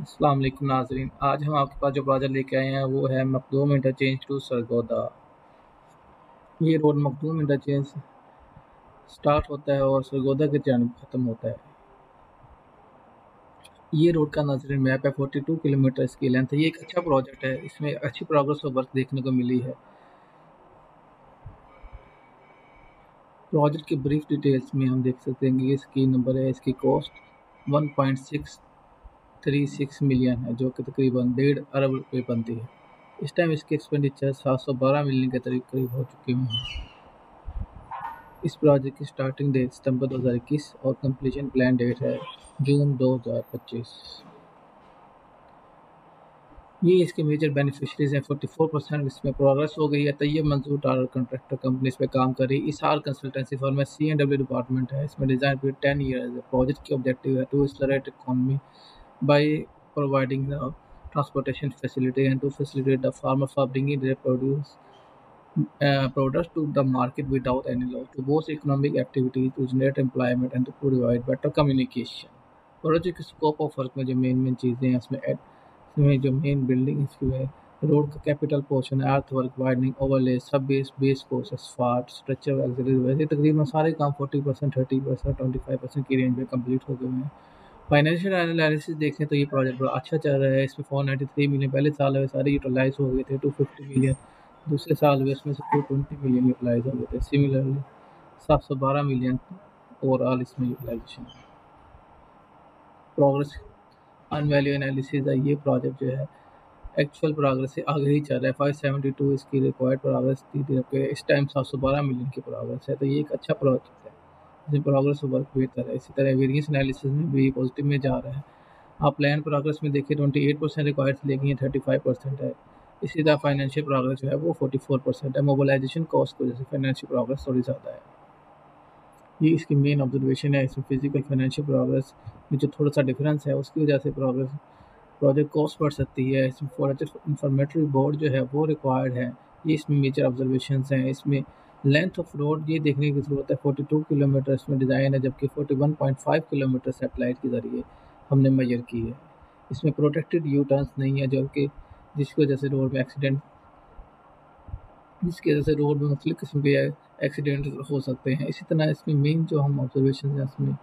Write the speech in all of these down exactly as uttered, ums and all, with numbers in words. अस्सलाम वालेकुम नाजरीन, आज हम आपके पास जो प्रोजेक्ट लेके आए हैं वो है मखदूम इंटरचेंज टू सरगोधा। ये रोड मखदूम इंटरचेंज स्टार्ट होता है और सरगोधा की जानिब ख़त्म होता है। ये रोड का नाजरीन मैप है, बयालीस किलोमीटर इसकी लेंथ है। ये एक अच्छा प्रोजेक्ट है, इसमें अच्छी प्रोग्रेस और वर्क देखने को मिली है। प्रोजेक्ट की ब्रीफ डिटेल्स में हम देख सकते हैं कि इसकी नंबर है, इसकी cost one point six three six million है, जो कि तकरीबन डेढ़ अरब रुपये बनती है। इस टाइम इसके एक्सपेंडिचर सात सौ बारह मिलियन के करीब करीब हो चुके हैं। इस प्रोजेक्ट की स्टार्टिंग डेट सितंबर दो हज़ार इक्कीस और कंप्लीशन प्लान डेट है जून दो हज़ार पच्चीस। ये इसके मेजर बेनिफिशरीज हैं। फोर्टी फोर परसेंट इसमें प्रोग्रेस हो गई है। तैयब मंजूर टार कंट्रैक्टर कंपनी इस पर काम कर रही है। इसार कंसल्टेंसी फॉर्म में सी एन डब्ल्यू डिपार्टमेंट है। इसमें डिज़ाइन पीरियड टेन ईयर्स है। प्रोजेक्ट की ऑब्जेक्टिव है to accelerate economy by providing the transportation facility and to facilitate the farmer for bringing their produce uh, products to the market without any loss, to boost economic activities, to generate employment and to provide better communication। Project के scope of work में जो main main चीज़ें हैं, इसमें इसमें जो main building इसकी है, रोड का capital portion, earth work, widening, overlay, sub base base course, फाट स्ट्रक्चर, एक्सरी वैसे तकरीबन सारे काम forty percent thirty percent twenty five percent की रेंज में कम्प्लीट हो गए हैं। फाइनेंशियल एनालिसिस देखें तो ये प्रोजेक्ट बड़ा अच्छा चल रहा है। इसमें फोर नाइन्टी थ्री मिलियन पहले साल हुए सारे यूटिलाइज हो गए थे, टू फिफ्टी मिलियन दूसरे साल हुए, इसमें से टू ट्वेंटी मिलियन यूटिलाइज हो गए थे। सिमिलरली सात सौ बारह मिलियन ओवरऑल इसमें utilisation. Progress on value analysis है, ये प्रोजेक्ट जो है एक्चुअल प्रोग्रेस से आगे ही चल रहा है। फाइव सेवेंटी टू इसकी रिक्वायर्ड प्रोग्रेस थी, जबकि इस टाइम सात सौ बारह मिलियन की प्रोग्रेस है। तो ये एक अच्छा प्रोजेक्ट है, प्रोग्रेस वर्क बेहतर है। इसी तरह वेरियंस एनालिसिस में भी पॉजिटिव में जा रहा है। आप प्लान प्रोग्रेस में देखिए अट्ठाईस परसेंट रिक्वायर्ड लेकिन ये पैंतीस परसेंट है। इसी तरह फाइनेंशियल प्रोग्रेस जो है वो चौवालीस परसेंट है। मोबिलाइजेशन कॉस्ट की वजह से फाइनेंशियल प्रोग्रेस थोड़ी ज़्यादा है, ये इसकी मेन ऑब्जर्वेशन है। इसमें फिजिकल फाइनेंशियल प्रोग्रेस में जो थोड़ा सा डिफरेंस है, उसकी वजह से प्रोग्रेस प्रोजेक्ट कॉस्ट बढ़ सकती है। इसमें फॉरेस्ट इंफॉर्मेटरी बोर्ड जो है वो रिक्वायर्ड है, ये इसमें मेजर ऑब्जर्वेशन हैं। इसमें लेंथ ऑफ रोड ये देखने की ज़रूरत है, बयालीस किलोमीटर इसमें डिज़ाइन है, जबकि इकतालीस पॉइंट पाँच किलोमीटर सेटेलाइट के ज़रिए हमने मेजर की है। इसमें प्रोटेक्टेड यू टर्न्स नहीं है, जबकि जिसकी वजह से रोड में एक्सीडेंट जिसकी वजह से रोड में मुख्तलिफ़ किस्म के एक्सीडेंट हो सकते हैं। इसी तरह इसमें मेन जो हम ऑब्जर्वेशन हैं उसमें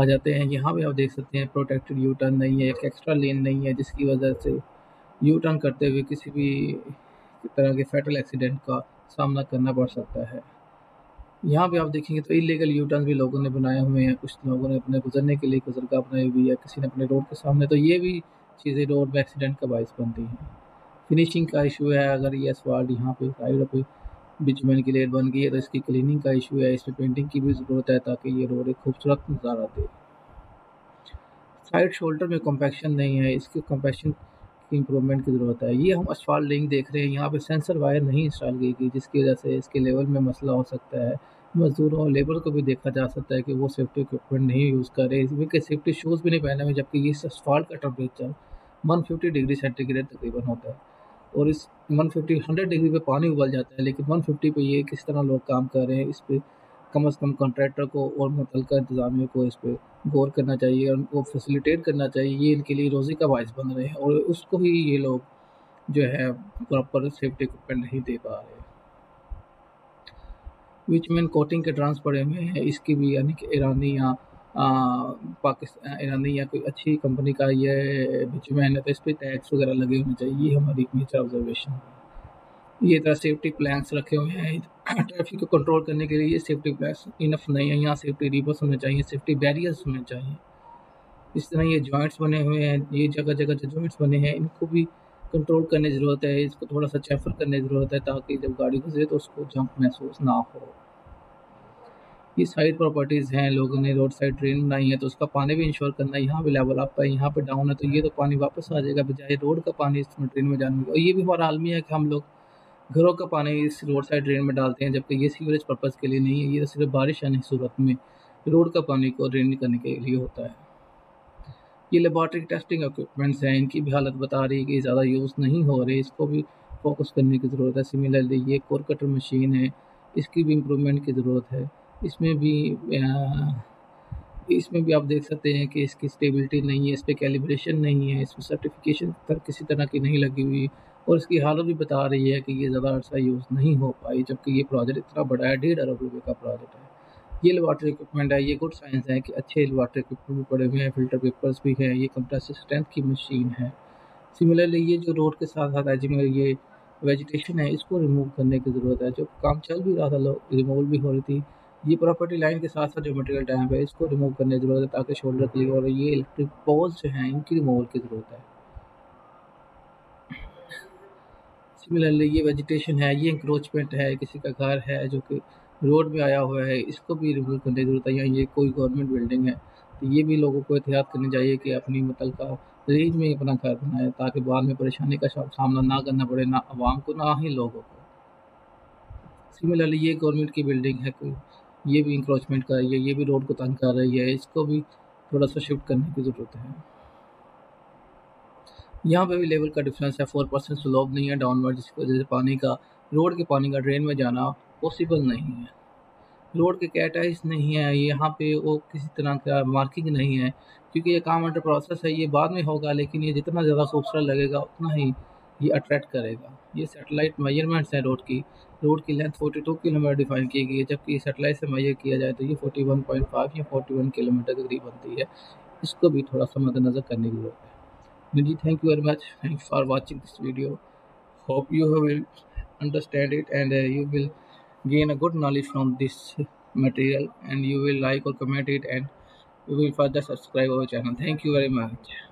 आ जाते हैं। यहाँ भी आप देख सकते हैं प्रोटेक्टेड यू टर्न नहीं है, एक एक्स्ट्रा लेन नहीं है, जिसकी वजह से यू टर्न करते हुए किसी भी तरह के फैटल एक्सीडेंट का सामना करना पड़ सकता है। यहाँ भी आप देखेंगे तो इलीगल यूटर्न भी लोगों ने बनाए हुए हैं। कुछ लोगों ने अपने गुजरने के लिए गुजरगाह बनाई हुई है, किसी ने अपने रोड के सामने, तो ये भी चीज़ें रोड में एक्सीडेंट का बायस बनती हैं। फिनिशिंग का इशू है, अगर ये असवाल यहाँ पे साइड पे बिचमैन की लेयर बन गई है तो इसकी क्लीनिंग का इशू है। इसमें पेंटिंग की भी ज़रूरत है ताकि ये रोड एक खूबसूरत नज़ारा दे। साइड शोल्डर में कम्पैक्शन नहीं है, इसकी कम्पैक्शन इंप्रूवमेंट की ज़रूरत है। ये हम असफाल्ट लिंक देख रहे हैं, यहाँ पे सेंसर वायर नहीं इंस्टॉल की गई, जिसकी वजह से इसके लेवल में मसला हो सकता है। मजदूरों और लेबर को भी देखा जा सकता है कि वो सेफ्टी इक्विपमेंट नहीं यूज़ कर रहे, इसमें के सेफ्टी शूज़ भी नहीं पहने हुए, जबकि इस असफाल्ट का टेम्परेचर एक सौ पचास डिग्री सेंटीग्रेड तकरीबन होता है और इस एक सौ पचास सौ डिग्री पर पानी उबल जाता है, लेकिन एक सौ पचास पे ये किस तरह लोग काम कर रहे हैं, इस पर कम अज़ कम कॉन्ट्रैक्टर को और मुतलका इंतजामिया को इस पर गौर करना चाहिए और उनको फैसिलिटेट करना चाहिए। ये इनके लिए रोज़ी का बायस बन रहे हैं और उसको ही ये लोग जो है प्रॉपर सेफ्टी इक्विपमेंट नहीं दे पा रहे। बीच में कोटिंग के ड्रांस पड़े हुए हैं, इसकी भी यानी कि ईरानी या पाकिस्तान ईरानी या कोई अच्छी कंपनी का ये बीच में है, तो इस पर टैक्स वगैरह लगे होने चाहिए। ये हमारी एक मेजर ऑब्जर्वेशन है। ये तरह सेफ्टी प्लान्स रखे हुए हैं ट्रैफिक को कंट्रोल करने के लिए, ये सेफ्टी प्लान्स इनफ नहीं है। यहाँ सेफ्टी रिबर्स होने चाहिए, सेफ्टी बैरियर्स होने चाहिए। इस तरह ये जॉइंट्स बने हुए हैं, ये जगह जगह जो जॉइंट्स बने हैं इनको भी कंट्रोल करने की ज़रूरत है, इसको थोड़ा सा चैफर करने की ज़रूरत है ताकि जब गाड़ी गुजरे तो उसको जंप महसूस ना हो। ये साइड प्रॉपर्टीज़ हैं, लोगों ने रोड साइड ड्रेन बनाई है तो उसका पानी भी इंश्योर करना है। यहाँ भी लेवल अप है, यहाँ पर डाउन है, तो ये तो पानी वापस आ जाएगा बजाय रोड का पानी इसमें ड्रेन में जाने का। और ये भी हमारा आलमी है कि हम लोग घरों का पानी इस रोड साइड ड्रेन में डालते हैं, जबकि ये सीवरेज पर्पज़ के लिए नहीं है, ये तो सिर्फ बारिश आने की सूरत में रोड का पानी को ड्रेन करने के लिए होता है। ये लेबॉर्ट्री टेस्टिंग इक्विपमेंट्स हैं, इनकी भी हालत बता रही है कि ज़्यादा यूज़ नहीं हो रही, इसको भी फोकस करने की ज़रूरत है। सिमिलरली ये कोर कटर मशीन है, इसकी भी इम्प्रूवमेंट की ज़रूरत है। इसमें भी इसमें भी आप देख सकते हैं कि इसकी स्टेबिलिटी नहीं है, इस पर कैलिब्रेशन नहीं है, इस पर सर्टिफिकेशन तक किसी तरह की नहीं लगी हुई और इसकी हालत भी बता रही है कि ये ज़्यादा अर्सा यूज़ नहीं हो पाई, जबकि ये प्रोजेक्ट इतना बड़ा है, डेढ़ अरब रुपये का प्रोजेक्ट है। ये लेबॉरेटरी इक्विपमेंट है, ये गुड साइंस है कि अच्छे लेबॉरेटरी इक्विपमेंट पड़े हुए हैं, फिल्टर पेपर्स भी हैं, ये कंप्रेसिव स्ट्रेंथ की मशीन है। सिमिलरली ये जो रोड के साथ साथ एज में ये वेजिटेशन है, इसको रिमूव करने की ज़रूरत है। जो काम चल भी रहा था, लोग रिमूव भी हो रही थी। ये प्रॉपर्टी लाइन के साथ साथ जो मटेरियल डैम्प है, इसको रिमूव करने की ज़रूरत है ताकि शोल्डर क्लियर हो। ये इलेक्ट्रिक पोल्स जो हैं, इनकी रिमूवल की ज़रूरत है। सिमिलरली ये वेजिटेशन है, ये इंक्रोचमेंट है, किसी का घर है जो कि रोड में आया हुआ है, इसको भी रिमूव करने की ज़रूरत है। या ये कोई गवर्नमेंट बिल्डिंग है तो ये भी लोगों को एहतियात करनी चाहिए कि अपनी मुतलका रेंज में अपना घर बनाए ताकि बाद में परेशानी का सामना ना करना पड़े, ना आवाम को ना ही लोगों को। सिमिलरली ये गवर्नमेंट की बिल्डिंग है कोई, ये भी इंक्रोचमेंट कर रही है, ये भी रोड को तंग कर रही है, इसको भी थोड़ा सा शिफ्ट करने की ज़रूरत है। यहाँ पे भी लेवल का डिफरेंस है, फोर परसेंट स्लोप नहीं है डाउनवर्ड, जिसकी वजह से पानी का रोड के पानी का ड्रेन में जाना पॉसिबल नहीं है। रोड के कैटाइज नहीं है, यहाँ पे वो किसी तरह का मार्किंग नहीं है, क्योंकि ये काम अंडर प्रोसेस है, ये बाद में होगा, लेकिन ये जितना ज़्यादा खूबसूरत लगेगा उतना ही ये अट्रैक्ट करेगा। ये सैटेलाइट मेजरमेंट्स हैं रोड की, रोड की लेंथ बयालीस किलोमीटर डिफाइन की गई है, जबकि सैटेलाइट से मेजर किया जाए तो ये इकतालीस पॉइंट पाँच या इकतालीस किलोमीटर के करीब बनती है। इसको भी थोड़ा सा मद्देनज़र करने की जरूरत है जी। Thank you very much, thanks for watching this video, hope you will understand it and you will gain a good knowledge from this material and you will like और comment it and you will further subscribe our channel. Thank you very much.